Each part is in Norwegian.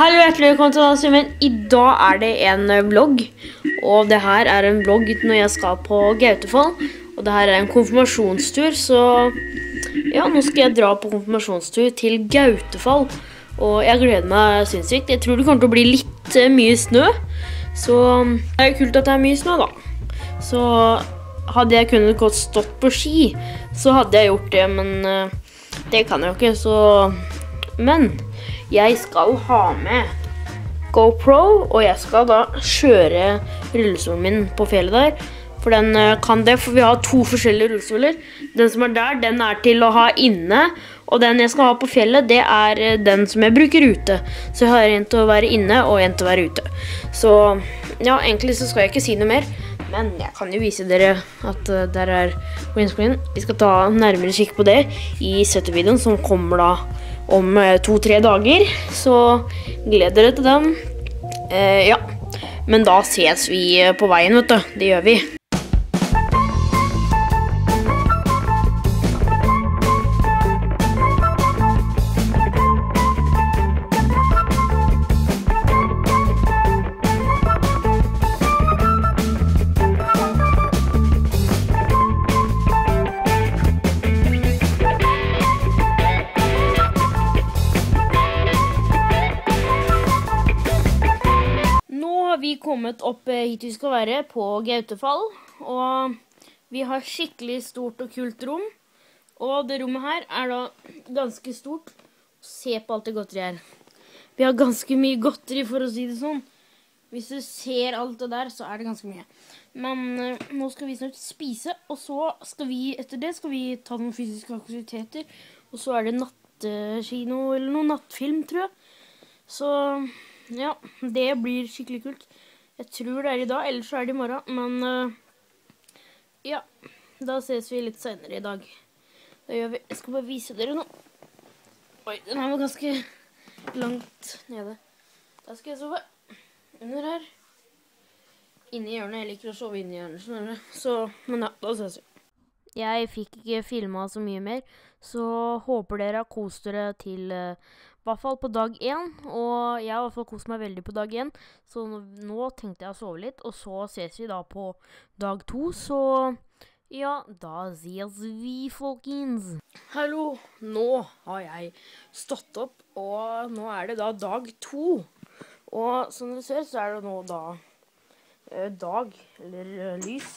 Hallo, hjertelig velkommen til Daniel Simen. I dag er det en vlogg, og det her er en vlogg når jeg skal på Gautefall. Og det her er en konfirmasjonstur, så ja, nå skal jeg dra på konfirmasjonstur til Gautefall. Og jeg gleder meg sinnssykt. Jeg tror det kommer til å bli litt mye snø, så det er jo kult at det er mye snø da. Så hadde jeg kunnet godt stått på ski, så hadde jeg gjort det, men det kan jeg jo ikke, så... Men jeg skal ha med GoPro, og jeg skal da kjøre rullestolen min på fjellet der. For den kan det, for vi har to forskjellige rullestoler. Den som er der, den er til å ha inne, og den jeg skal ha på fjellet, det er den som jeg bruker ute. Så jeg har en til å være inne, og en til å være ute. Så ja, egentlig så skal jeg ikke si noe mer, men jeg kan jo vise dere at der er Winnskolen. Vi skal ta nærmere kikk på det i 70-videoen som kommer da om 2-3 dager, så gleder dere til den. Ja, men da ses vi på veien, vet du. Det gjør vi. Vi har kommet opp hit vi skal være, på Gautefall, og vi har skikkelig stort og kult rom, og det rommet her er da ganske stort. Se på alt det godteri her. Vi har ganske mye godteri, for å si det sånn. Hvis du ser alt det der, så er det ganske mye. Men nå skal vi snart spise, og så skal vi, etter det, skal vi ta noen fysiske aktiviteter, og så er det nattkino, eller noen nattfilm, tror jeg. Så... ja, det blir skikkelig kult. Jeg tror det er i dag, ellers er det i morgen. Men ja, da ses vi litt senere i dag. Da gjør vi. Jeg skal bare vise dere nå. Oi, den her var ganske langt nede. Da skal jeg sove under her. Inne i hjørnet. Jeg liker å sove inne i hjørnet. Så, men ja, da ses vi. Jeg fikk ikke filmet så mye mer, så håper dere har kost dere til i hvert fall på dag 1, og jeg har i hvert fall kost meg veldig på dag 1, så nå tenkte jeg å sove litt, og så ses vi da på dag 2, så ja, da ses vi, folkens! Hallo! Nå har jeg stått opp, og nå er det da dag 2, og som dere ser så er det nå da dag, eller lys.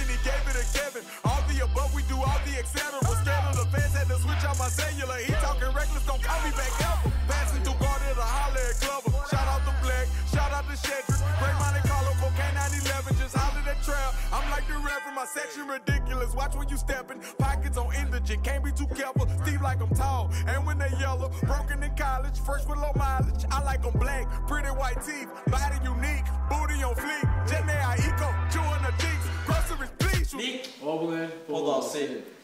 and he gave it to Kevin. All the above, we do all the etc. Scared of the fans, had to switch out my cellular. He talking reckless, don't call me back ever. Passing through Garden, a holler at Glover. Shout out to Black, shout out to Shedrick. Great Monte Carlo, K911, just holler at Trout. I'm like the Reverend, my section ridiculous. Watch when you stepping, pockets on energy, can't be too careful. Steve like I'm tall, and when they yellow, broken in college, fresh with low mileage. I like them black, pretty white teeth, body unique, booty on fleek. Jenny, I eco, chewing the cheeks, groceries, please. Nick, abonner på Dasil.